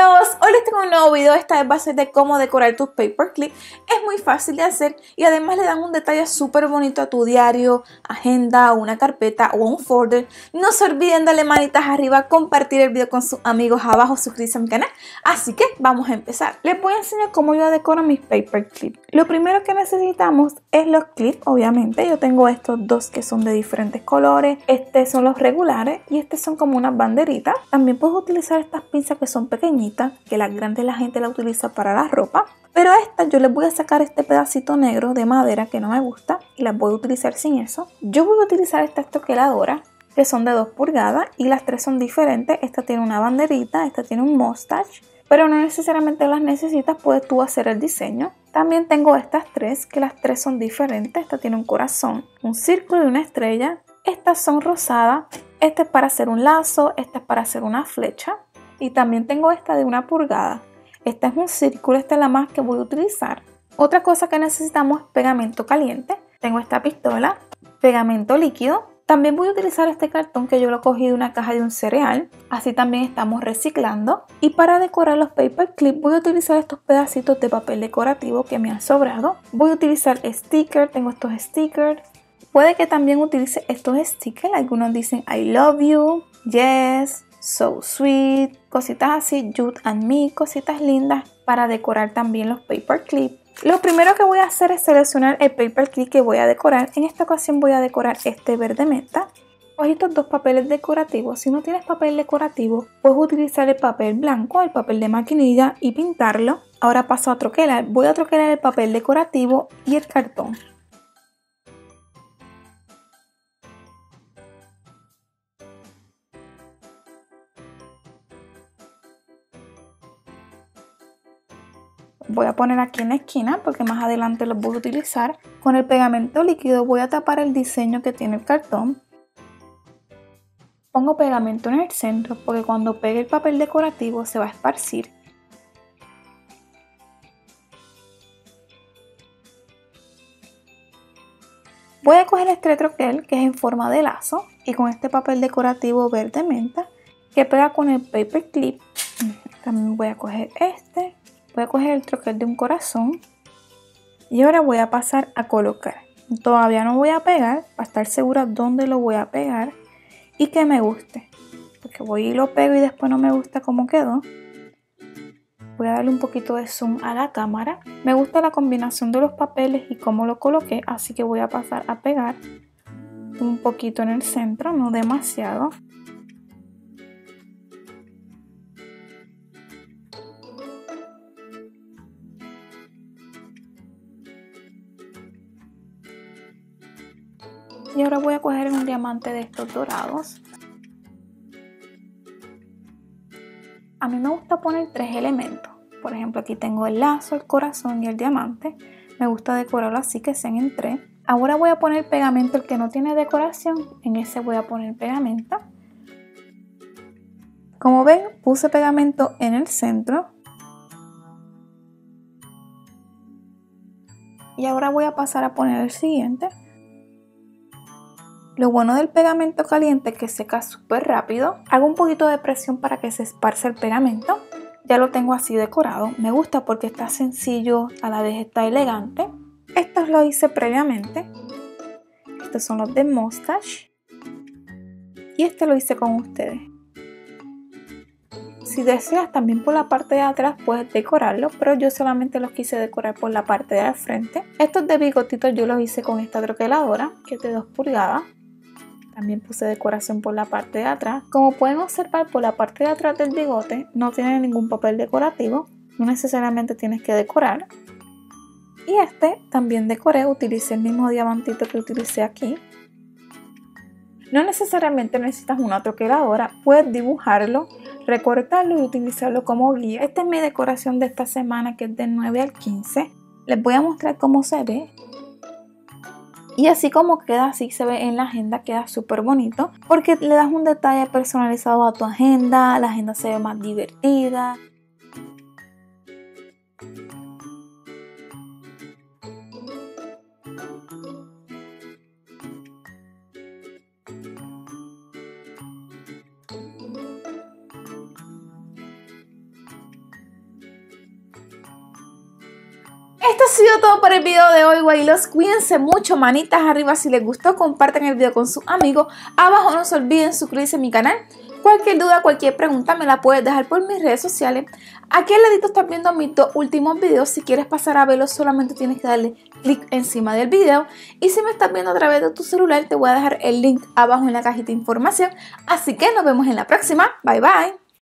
videos, hoy les tengo un nuevo video. Esta vez va a ser de cómo decorar tus paper clips. Es muy fácil de hacer y además le dan un detalle súper bonito a tu diario, agenda, una carpeta o un folder. No se olviden darle manitas arriba, compartir el video con sus amigos abajo, suscribirse a mi canal. Así que vamos a empezar. Les voy a enseñar cómo yo decoro mis paper clips. Lo primero que necesitamos es los clips, obviamente. Yo tengo estos dos que son de diferentes colores. Estos son los regulares y estos son como unas banderitas. También puedes utilizar estas pinzas que son pequeñitas, que las grandes la gente la utiliza para la ropa, pero a estas yo les voy a sacar este pedacito negro de madera que no me gusta y las voy a utilizar sin eso. Yo voy a utilizar estas troqueladoras que son de 2 pulgadas y las tres son diferentes. Esta tiene una banderita, esta tiene un mustache, pero no necesariamente las necesitas, puedes tú hacer el diseño. También tengo estas tres, que las tres son diferentes. Esta tiene un corazón, un círculo y una estrella. Estas son rosadas, esta es para hacer un lazo, esta es para hacer una flecha. Y también tengo esta de 1 pulgada. Esta es un círculo, esta es la más que voy a utilizar. Otra cosa que necesitamos es pegamento caliente. Tengo esta pistola, pegamento líquido. También voy a utilizar este cartón que yo lo cogí de una caja de un cereal. Así también estamos reciclando. Y para decorar los paper clips voy a utilizar estos pedacitos de papel decorativo que me han sobrado. Voy a utilizar stickers, tengo estos stickers. Puede que también utilice estos stickers. Algunos dicen I love you, yes, so sweet, cositas así, Jude and Me, cositas lindas para decorar también los paper clips. Lo primero que voy a hacer es seleccionar el paper clip que voy a decorar. En esta ocasión voy a decorar este verde menta. Cogí estos dos papeles decorativos. Si no tienes papel decorativo, puedes utilizar el papel blanco, el papel de maquinilla y pintarlo. Ahora paso a troquelar. Voy a troquelar el papel decorativo y el cartón. Voy a poner aquí en la esquina porque más adelante los voy a utilizar. Con el pegamento líquido voy a tapar el diseño que tiene el cartón. Pongo pegamento en el centro porque cuando pegue el papel decorativo se va a esparcir. Voy a coger este troquel que es en forma de lazo y con este papel decorativo verde menta que pega con el paper clip. También voy a coger este. Voy a coger el troquel de un corazón y ahora voy a pasar a colocar. Todavía no voy a pegar para estar segura dónde lo voy a pegar y que me guste. Porque voy y lo pego y después no me gusta cómo quedó. Voy a darle un poquito de zoom a la cámara. Me gusta la combinación de los papeles y cómo lo coloqué, así que voy a pasar a pegar un poquito en el centro, no demasiado. Y ahora voy a coger un diamante de estos dorados. A mí me gusta poner 3 elementos. Por ejemplo, aquí tengo el lazo, el corazón y el diamante. Me gusta decorarlo así que sean en 3. Ahora voy a poner pegamento, el que no tiene decoración. En ese voy a poner pegamento. Como ven, puse pegamento en el centro. Y ahora voy a pasar a poner el siguiente. Lo bueno del pegamento caliente es que seca súper rápido. Hago un poquito de presión para que se esparza el pegamento. Ya lo tengo así decorado. Me gusta porque está sencillo, a la vez está elegante. Estos los hice previamente. Estos son los de mustache. Y este lo hice con ustedes. Si deseas, también por la parte de atrás puedes decorarlo, pero yo solamente los quise decorar por la parte de al frente. Estos de bigotitos yo los hice con esta troqueladora, que es de 2 pulgadas. También puse decoración por la parte de atrás. Como pueden observar, por la parte de atrás del bigote no tiene ningún papel decorativo. No necesariamente tienes que decorar. Y este también decoré, utilicé el mismo diamantito que utilicé aquí. No necesariamente necesitas una troqueladora, puedes dibujarlo, recortarlo y utilizarlo como guía. Esta es mi decoración de esta semana, que es del 9 al 15. Les voy a mostrar cómo se ve. Y así como queda, así se ve en la agenda, queda súper bonito porque le das un detalle personalizado a tu agenda, la agenda se ve más divertida. Esto ha sido todo por el video de hoy, guaylos. Cuídense mucho, manitas arriba si les gustó, compartan el video con sus amigos. Abajo no se olviden suscribirse a mi canal. Cualquier duda, cualquier pregunta me la puedes dejar por mis redes sociales. Aquí al ladito estás viendo mis dos últimos videos. Si quieres pasar a verlos, solamente tienes que darle clic encima del video. Y si me estás viendo a través de tu celular, te voy a dejar el link abajo en la cajita de información. Así que nos vemos en la próxima. Bye bye.